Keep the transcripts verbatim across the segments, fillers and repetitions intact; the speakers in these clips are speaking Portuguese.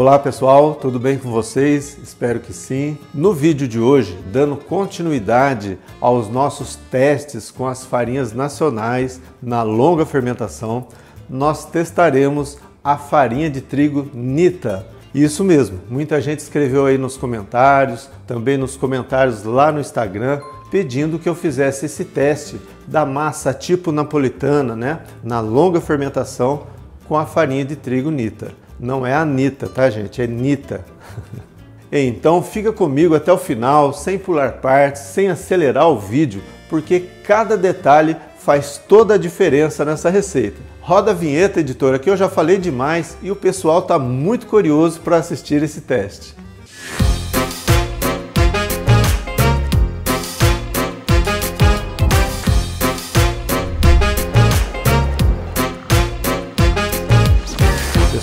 Olá pessoal, tudo bem com vocês? Espero que sim. No vídeo de hoje, dando continuidade aos nossos testes com as farinhas nacionais na longa fermentação, nós testaremos a farinha de trigo Nita. Isso mesmo, muita gente escreveu aí nos comentários, também nos comentários lá no Instagram, pedindo que eu fizesse esse teste da massa tipo napolitana, né, na longa fermentação com a farinha de trigo Nita. Não é a Nita, tá gente? É Nita. Então fica comigo até o final, sem pular partes, sem acelerar o vídeo, porque cada detalhe faz toda a diferença nessa receita. Roda a vinheta, editora, que eu já falei demais e o pessoal tá muito curioso para assistir esse teste.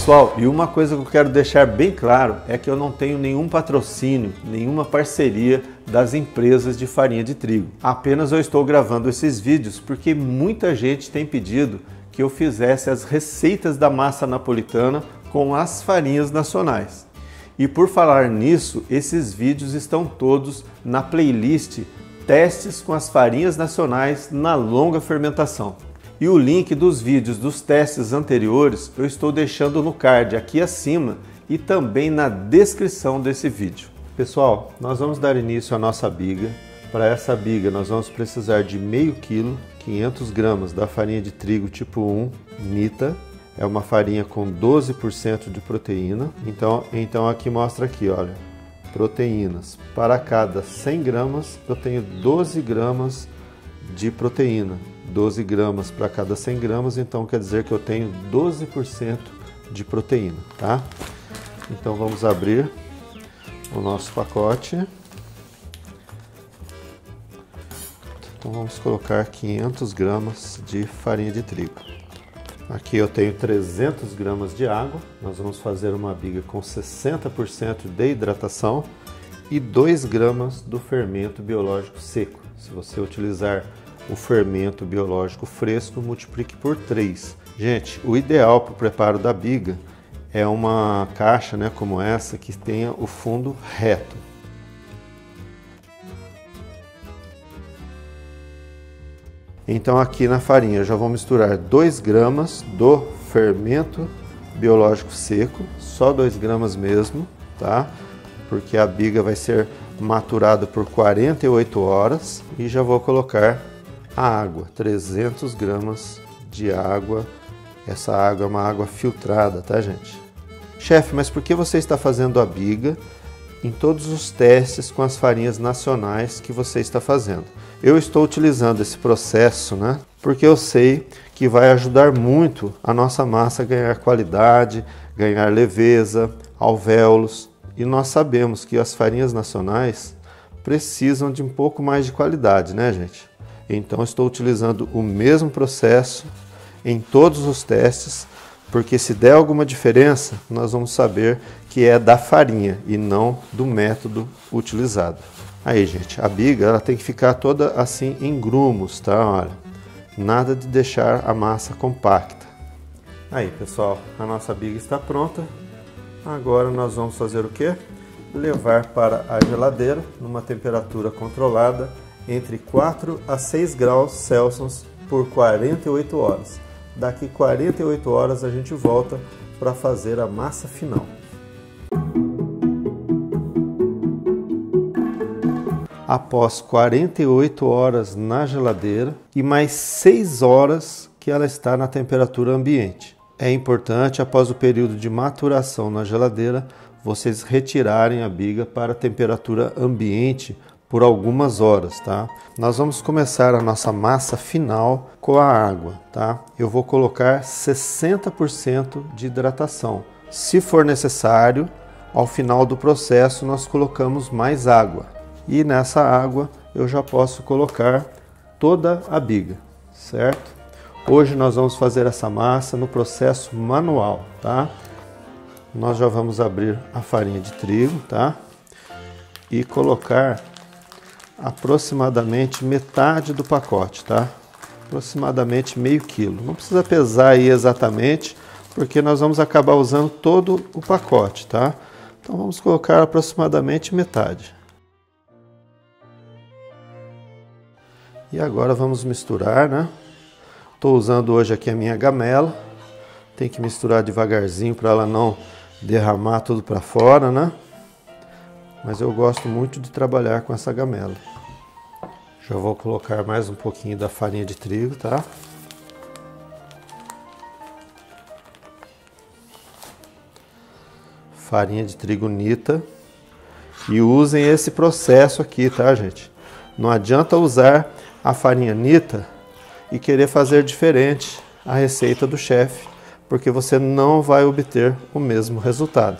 Pessoal, e uma coisa que eu quero deixar bem claro é que eu não tenho nenhum patrocínio, nenhuma parceria das empresas de farinha de trigo. Apenas eu estou gravando esses vídeos porque muita gente tem pedido que eu fizesse as receitas da massa napolitana com as farinhas nacionais. E por falar nisso, esses vídeos estão todos na playlist Testes com as farinhas nacionais na longa fermentação. E o link dos vídeos dos testes anteriores eu estou deixando no card aqui acima e também na descrição desse vídeo. Pessoal, nós vamos dar início à nossa biga. Para essa biga nós vamos precisar de meio quilo, quinhentas gramas da farinha de trigo tipo um, Nita. É uma farinha com doze por cento de proteína. Então, então aqui mostra aqui, olha, proteínas. Para cada cem gramas eu tenho doze gramas de proteína. doze gramas para cada cem gramas, então quer dizer que eu tenho doze por cento de proteína, tá? Então vamos abrir o nosso pacote. Então vamos colocar quinhentas gramas de farinha de trigo. Aqui eu tenho trezentas gramas de água. Nós vamos fazer uma biga com sessenta por cento de hidratação e dois gramas do fermento biológico seco. Se você utilizar o fermento biológico fresco, multiplique por três. Gente, o ideal para o preparo da biga é uma caixa, né, como essa, que tenha o fundo reto. Então aqui na farinha eu já vou misturar dois gramas do fermento biológico seco, só dois gramas mesmo, tá? Porque a biga vai ser maturada por quarenta e oito horas, e já vou colocar a água, trezentas gramas de água. Essa água é uma água filtrada, tá gente? Chefe, mas por que você está fazendo a biga em todos os testes com as farinhas nacionais que você está fazendo? Eu estou utilizando esse processo, né? Porque eu sei que vai ajudar muito a nossa massa a ganhar qualidade, ganhar leveza, alvéolos. E nós sabemos que as farinhas nacionais precisam de um pouco mais de qualidade, né gente? Então estou utilizando o mesmo processo em todos os testes, porque se der alguma diferença, nós vamos saber que é da farinha e não do método utilizado. Aí, gente, a biga ela tem que ficar toda assim em grumos, tá? Olha, nada de deixar a massa compacta. Aí, pessoal, a nossa biga está pronta. Agora nós vamos fazer o quê? Levar para a geladeira numa temperatura controlada, entre quatro a seis graus Celsius por quarenta e oito horas. Daqui quarenta e oito horas a gente volta para fazer a massa final. Após quarenta e oito horas na geladeira e mais seis horas que ela está na temperatura ambiente. É importante, após o período de maturação na geladeira, vocês retirarem a biga para a temperatura ambiente por algumas horas, tá? Nós vamos começar a nossa massa final com a água, tá? Eu vou colocar sessenta por cento de hidratação. Se for necessário, ao final do processo nós colocamos mais água. E nessa água eu já posso colocar toda a biga, certo? Hoje nós vamos fazer essa massa no processo manual, tá? Nós já vamos abrir a farinha de trigo, tá? E colocar aproximadamente metade do pacote, tá? Aproximadamente meio quilo. Não precisa pesar aí exatamente, porque nós vamos acabar usando todo o pacote, tá? Então vamos colocar aproximadamente metade. E agora vamos misturar, né? Estou usando hoje aqui a minha gamela. Tem que misturar devagarzinho para ela não derramar tudo para fora, né? Mas eu gosto muito de trabalhar com essa gamela. Já vou colocar mais um pouquinho da farinha de trigo, tá? Farinha de trigo Nita. E usem esse processo aqui, tá, gente? Não adianta usar a farinha Nita e querer fazer diferente a receita do chefe, porque você não vai obter o mesmo resultado.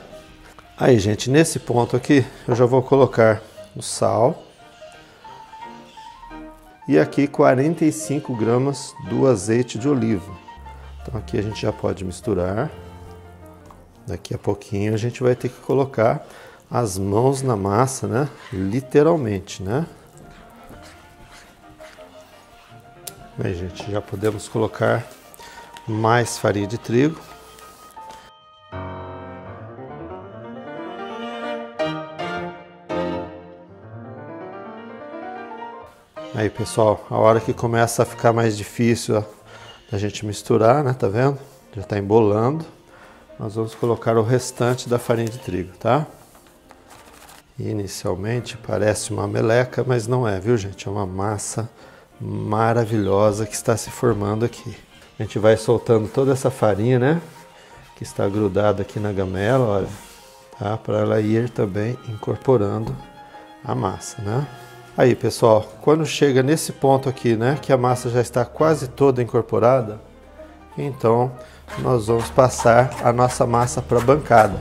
Aí, gente, nesse ponto aqui, eu já vou colocar o sal. E aqui quarenta e cinco gramas do azeite de oliva. Então aqui a gente já pode misturar. Daqui a pouquinho a gente vai ter que colocar as mãos na massa, né? Literalmente, né? Bem, gente, já podemos colocar mais farinha de trigo. Aí, pessoal, a hora que começa a ficar mais difícil da gente misturar, né? Tá vendo? Já tá embolando. Nós vamos colocar o restante da farinha de trigo, tá? Inicialmente parece uma meleca, mas não é, viu, gente? É uma massa maravilhosa que está se formando aqui. A gente vai soltando toda essa farinha, né? Que está grudada aqui na gamela, olha. Tá? Para ela ir também incorporando a massa, né? Aí, pessoal, quando chega nesse ponto aqui, né, que a massa já está quase toda incorporada, então nós vamos passar a nossa massa para a bancada.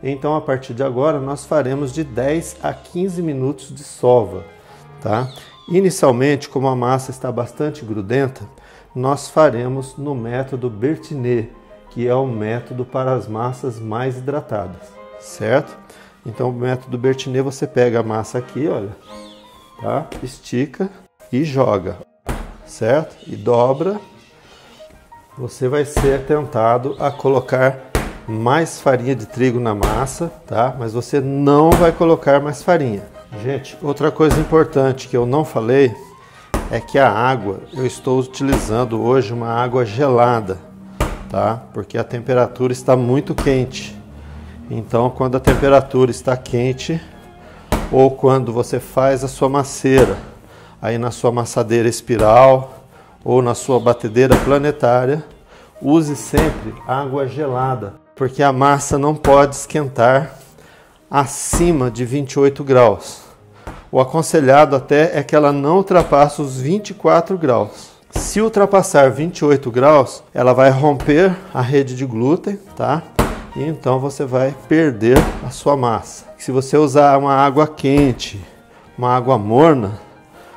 Então, a partir de agora, nós faremos de dez a quinze minutos de sova, tá? Inicialmente, como a massa está bastante grudenta, nós faremos no método Bertinet, que é o método para as massas mais hidratadas, certo? Então, o método Bertinet, você pega a massa aqui, olha, tá? Estica e joga, certo? E dobra. Você vai ser tentado a colocar mais farinha de trigo na massa, tá? Mas você não vai colocar mais farinha. Gente, outra coisa importante que eu não falei é que a água, eu estou utilizando hoje uma água gelada, tá? Porque a temperatura está muito quente. Então, quando a temperatura está quente ou quando você faz a sua maceira aí na sua amassadeira espiral ou na sua batedeira planetária, use sempre água gelada, porque a massa não pode esquentar acima de vinte e oito graus. O aconselhado até é que ela não ultrapasse os vinte e quatro graus. Se ultrapassar vinte e oito graus, ela vai romper a rede de glúten, tá? E então você vai perder a sua massa. Se você usar uma água quente, uma água morna,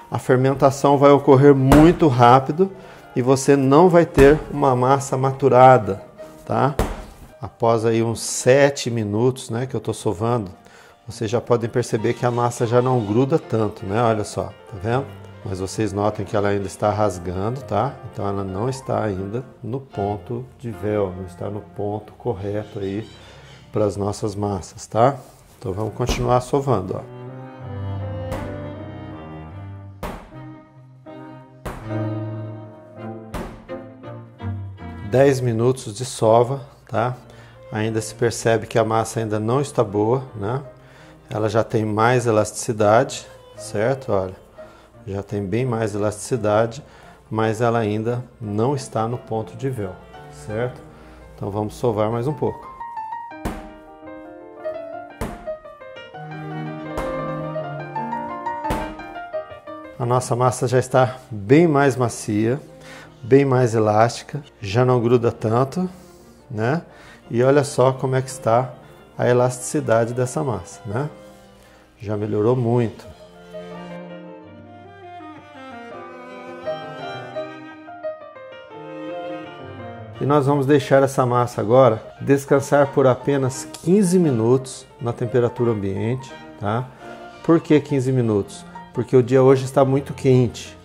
a fermentação vai ocorrer muito rápido e você não vai ter uma massa maturada, tá? Após aí uns sete minutos, né, que eu tô sovando, vocês já podem perceber que a massa já não gruda tanto, né? Olha só, tá vendo? Mas vocês notem que ela ainda está rasgando, tá? Então ela não está ainda no ponto de véu, não está no ponto correto aí para as nossas massas, tá? Então vamos continuar sovando, ó. dez minutos de sova, tá? Ainda se percebe que a massa ainda não está boa, né? Ela já tem mais elasticidade, certo? Olha. Já tem bem mais elasticidade, mas ela ainda não está no ponto de véu, certo? Então vamos sovar mais um pouco. A nossa massa já está bem mais macia, bem mais elástica, já não gruda tanto, né? E olha só como é que está a elasticidade dessa massa, né? Já melhorou muito. E nós vamos deixar essa massa agora descansar por apenas quinze minutos na temperatura ambiente, tá? Por que quinze minutos? Porque o dia hoje está muito quente.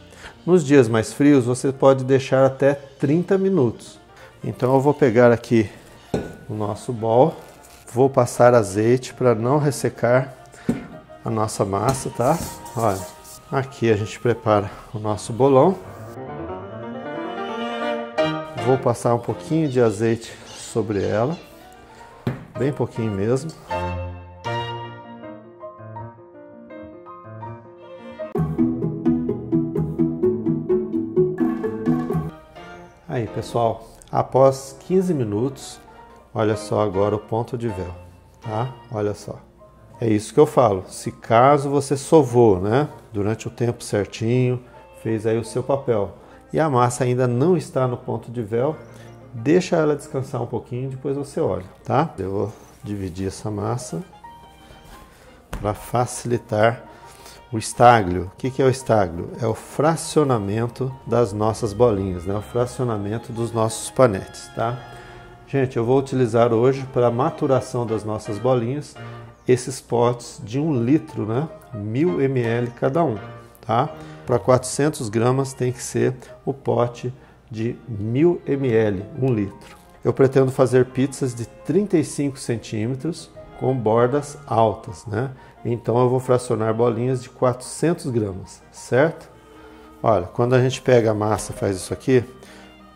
Nos dias mais frios você pode deixar até trinta minutos. Então eu vou pegar aqui o nosso bowl, vou passar azeite para não ressecar a nossa massa, tá? Olha, aqui a gente prepara o nosso bolão. Vou passar um pouquinho de azeite sobre ela, bem pouquinho mesmo. Aí, pessoal, após quinze minutos, olha só agora o ponto de véu, tá? Olha só. É isso que eu falo, se caso você sovou, né, durante o tempo certinho, fez aí o seu papel e a massa ainda não está no ponto de véu, deixa ela descansar um pouquinho, depois você olha, tá? Eu vou dividir essa massa para facilitar o estaglio. O que que é o estaglio? É o fracionamento das nossas bolinhas, né? O fracionamento dos nossos panetes, tá? Gente, eu vou utilizar hoje para a maturação das nossas bolinhas esses potes de um litro, né? mil mililitros cada um, tá? Para quatrocentas gramas tem que ser o pote de mil mililitros, um litro. Eu pretendo fazer pizzas de trinta e cinco centímetros com bordas altas, né? Então eu vou fracionar bolinhas de quatrocentas gramas, certo? Olha, quando a gente pega a massa, faz isso aqui,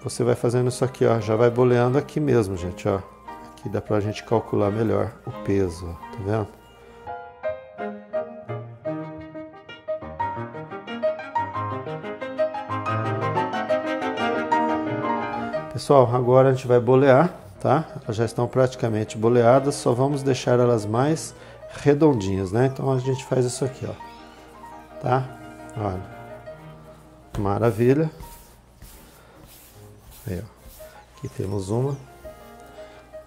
você vai fazendo isso aqui, ó, já vai boleando aqui mesmo, gente, ó. Aqui dá pra gente calcular melhor o peso, ó, tá vendo? Pessoal, agora a gente vai bolear, tá? Elas já estão praticamente boleadas, só vamos deixar elas mais redondinhas, né? Então a gente faz isso aqui, ó. Tá? Olha. Maravilha. Aí, ó. Aqui temos uma.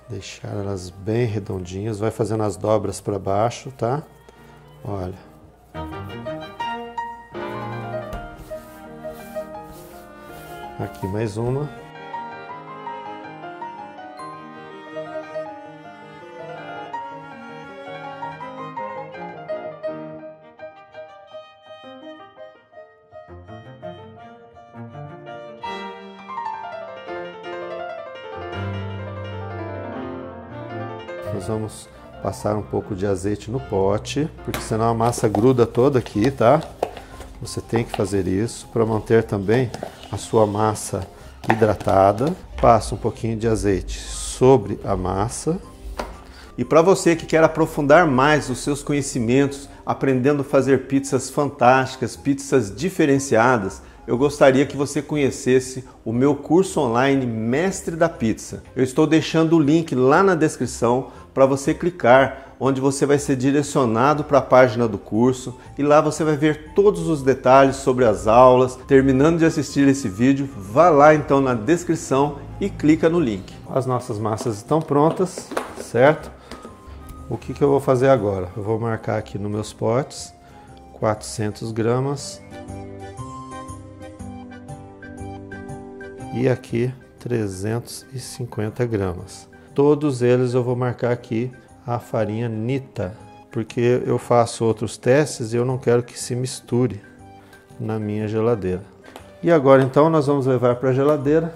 Deixar elas bem redondinhas. Vai fazendo as dobras para baixo, tá? Olha. Aqui mais uma. Nós vamos passar um pouco de azeite no pote, porque senão a massa gruda toda aqui, tá? Você tem que fazer isso para manter também a sua massa hidratada. Passa um pouquinho de azeite sobre a massa. E para você que quer aprofundar mais os seus conhecimentos, aprendendo a fazer pizzas fantásticas, pizzas diferenciadas, eu gostaria que você conhecesse o meu curso online Mestre da Pizza. Eu estou deixando o link lá na descrição para você clicar, onde você vai ser direcionado para a página do curso e lá você vai ver todos os detalhes sobre as aulas. Terminando de assistir esse vídeo, vá lá então na descrição e clica no link. As nossas massas estão prontas, certo? O que que eu vou fazer agora? Eu vou marcar aqui nos meus potes quatrocentas gramas. E aqui trezentas e cinquenta gramas. Todos eles eu vou marcar aqui a farinha Nita, porque eu faço outros testes e eu não quero que se misture na minha geladeira. E agora então nós vamos levar para a geladeira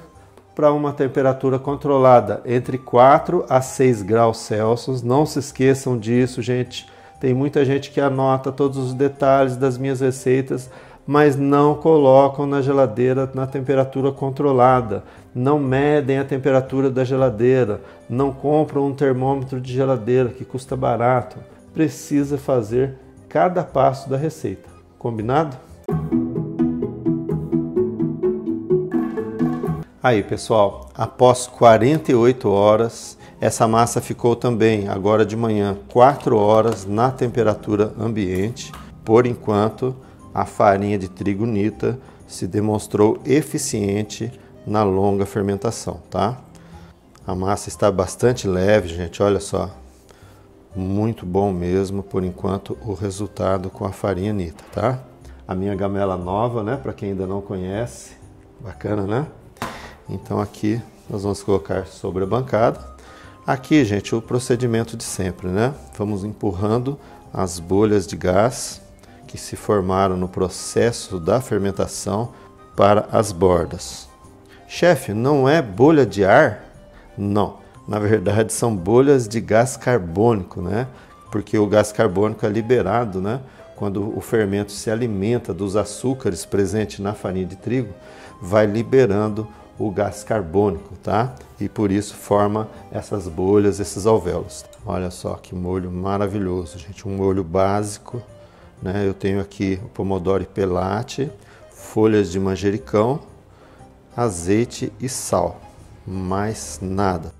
para uma temperatura controlada entre quatro a seis graus Celsius. Não se esqueçam disso, gente. Tem muita gente que anota todos os detalhes das minhas receitas, mas não colocam na geladeira na temperatura controlada, não medem a temperatura da geladeira, não compram um termômetro de geladeira que custa barato. Precisa fazer cada passo da receita, combinado? Aí, pessoal, após quarenta e oito horas, essa massa ficou também, agora de manhã, quatro horas na temperatura ambiente. Por enquanto, a farinha de trigo Nita se demonstrou eficiente na longa fermentação, tá? A massa está bastante leve, gente, olha só. Muito bom mesmo, por enquanto, o resultado com a farinha Nita, tá? A minha gamela nova, né, para quem ainda não conhece. Bacana, né? Então aqui nós vamos colocar sobre a bancada. Aqui, gente, o procedimento de sempre, né? Vamos empurrando as bolhas de gás que se formaram no processo da fermentação para as bordas. Chefe, não é bolha de ar? Não, na verdade são bolhas de gás carbônico, né? Porque o gás carbônico é liberado, né? Quando o fermento se alimenta dos açúcares presentes na farinha de trigo, vai liberando o gás carbônico, tá? E por isso forma essas bolhas, esses alvéolos. Olha só que molho maravilhoso, gente. Um molho básico, né? Eu tenho aqui o pomodoro pelate, folhas de manjericão, azeite e sal. Mais nada.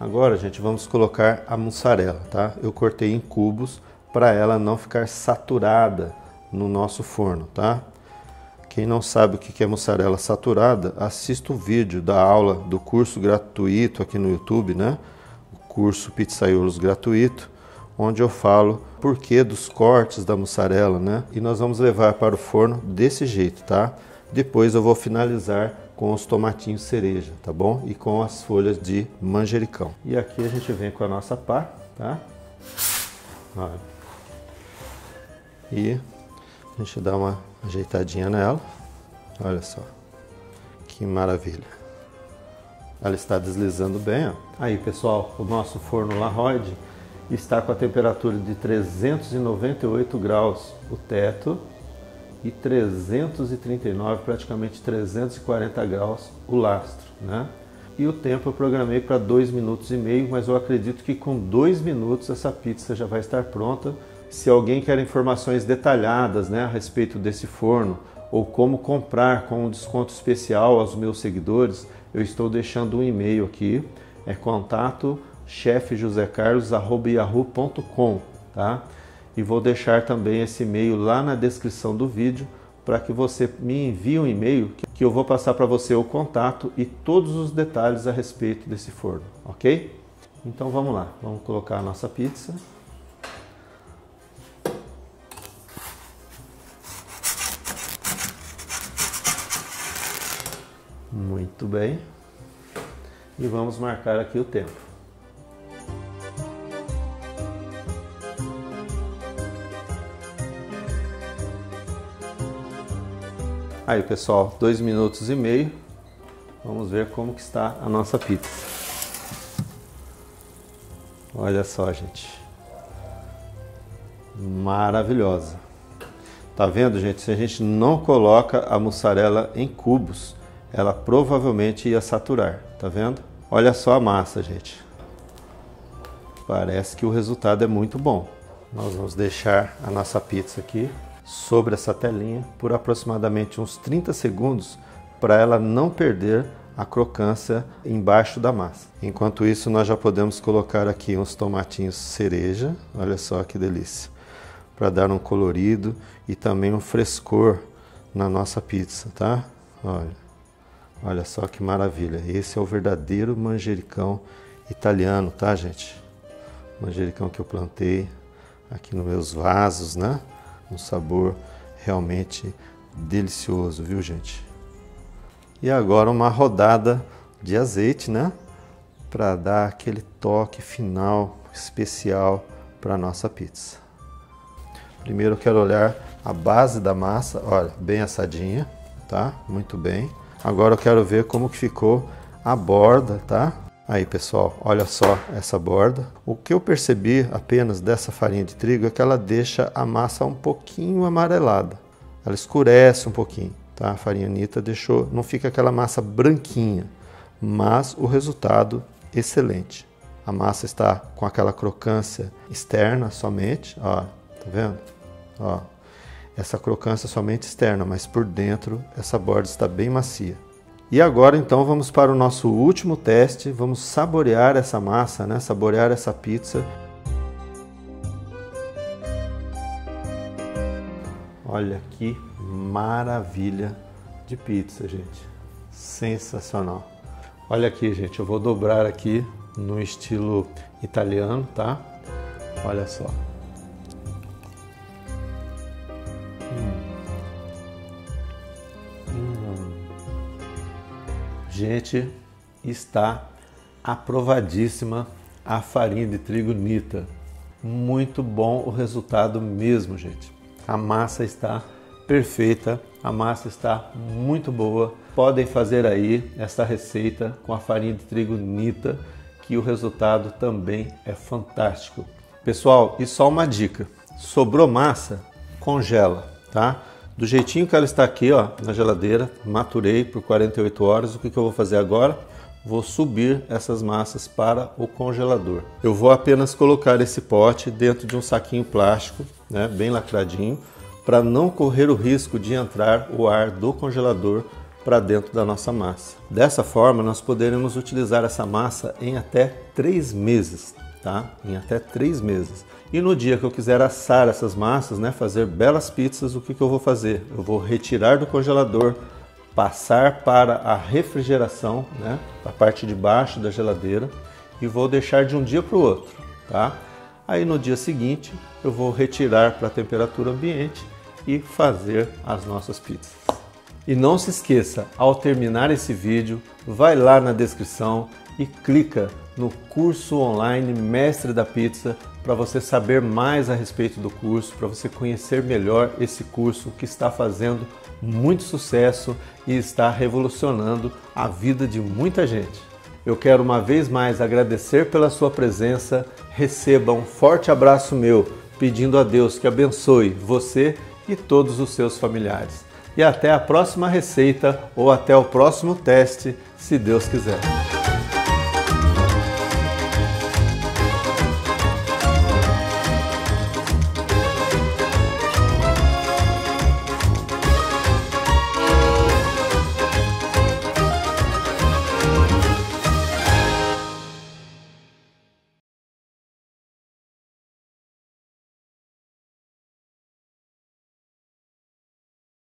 Agora, gente, vamos colocar a mussarela, tá? Eu cortei em cubos para ela não ficar saturada no nosso forno, tá? Quem não sabe o que é mussarela saturada, assista o vídeo da aula do curso gratuito aqui no YouTube, né? O curso Pizzaiolos Gratuito, onde eu falo o porquê dos cortes da mussarela, né? E nós vamos levar para o forno desse jeito, tá? Depois eu vou finalizar com os tomatinhos cereja, tá bom? E com as folhas de manjericão. E aqui a gente vem com a nossa pá, tá? Olha. E a gente dá uma ajeitadinha nela. Olha só, que maravilha. Ela está deslizando bem, ó. Aí, pessoal, o nosso forno La Roide está com a temperatura de trezentos e noventa e oito graus o teto e trezentos e trinta e nove, praticamente trezentos e quarenta graus o lastro, né? E o tempo eu programei para dois minutos e meio, mas eu acredito que com dois minutos essa pizza já vai estar pronta. Se alguém quer informações detalhadas, né, a respeito desse forno ou como comprar com um desconto especial aos meus seguidores, eu estou deixando um e-mail aqui, é contato chefe josé carlos arroba yahoo ponto com, tá? E vou deixar também esse e-mail lá na descrição do vídeo para que você me envie um e-mail que eu vou passar para você o contato e todos os detalhes a respeito desse forno, ok? Então vamos lá, vamos colocar a nossa pizza. Muito bem. E vamos marcar aqui o tempo. Aí, pessoal, dois minutos e meio. Vamos ver como que está a nossa pizza. Olha só, gente. Maravilhosa. Tá vendo, gente? Se a gente não coloca a mussarela em cubos, ela provavelmente ia saturar. Tá vendo? Olha só a massa, gente. Parece que o resultado é muito bom. Nós vamos deixar a nossa pizza aqui sobre essa telinha por aproximadamente uns trinta segundos para ela não perder a crocância embaixo da massa. Enquanto isso, nós já podemos colocar aqui uns tomatinhos cereja, olha só que delícia, para dar um colorido e também um frescor na nossa pizza, tá? Olha, olha só que maravilha, esse é o verdadeiro manjericão italiano, tá, gente? Manjericão que eu plantei aqui nos meus vasos, né? Um sabor realmente delicioso, viu, gente? E agora uma rodada de azeite, né? Para dar aquele toque final especial para a nossa pizza. Primeiro eu quero olhar a base da massa, olha, bem assadinha, tá? Muito bem. Agora eu quero ver como que ficou a borda, tá? Aí, pessoal, olha só essa borda. O que eu percebi apenas dessa farinha de trigo é que ela deixa a massa um pouquinho amarelada. Ela escurece um pouquinho, tá? A farinha Nita deixou, não fica aquela massa branquinha, mas o resultado excelente. A massa está com aquela crocância externa somente, ó, tá vendo? Ó, essa crocância somente externa, mas por dentro essa borda está bem macia. E agora, então, vamos para o nosso último teste. Vamos saborear essa massa, né? Saborear essa pizza. Olha que maravilha de pizza, gente. Sensacional. Olha aqui, gente. Eu vou dobrar aqui no estilo italiano, tá? Olha só. Gente, está aprovadíssima a farinha de trigo Nita. Muito bom o resultado mesmo, gente. A massa está perfeita, a massa está muito boa. Podem fazer aí essa receita com a farinha de trigo Nita, que o resultado também é fantástico. Pessoal, e só uma dica, sobrou massa, congela, tá? Do jeitinho que ela está aqui, ó, na geladeira, maturei por quarenta e oito horas, o que que eu vou fazer agora? Vou subir essas massas para o congelador. Eu vou apenas colocar esse pote dentro de um saquinho plástico, né, bem lacradinho, para não correr o risco de entrar o ar do congelador para dentro da nossa massa. Dessa forma, nós poderemos utilizar essa massa em até três meses, tá? Em até três meses. E no dia que eu quiser assar essas massas, né, fazer belas pizzas, o que que eu vou fazer? Eu vou retirar do congelador, passar para a refrigeração, né, a parte de baixo da geladeira, e vou deixar de um dia para o outro, tá? Aí no dia seguinte eu vou retirar para a temperatura ambiente e fazer as nossas pizzas. E não se esqueça, ao terminar esse vídeo, vai lá na descrição e clica no curso online Mestre da Pizza para você saber mais a respeito do curso, para você conhecer melhor esse curso que está fazendo muito sucesso e está revolucionando a vida de muita gente. Eu quero uma vez mais agradecer pela sua presença, receba um forte abraço meu, pedindo a Deus que abençoe você e todos os seus familiares. E até a próxima receita ou até o próximo teste, se Deus quiser.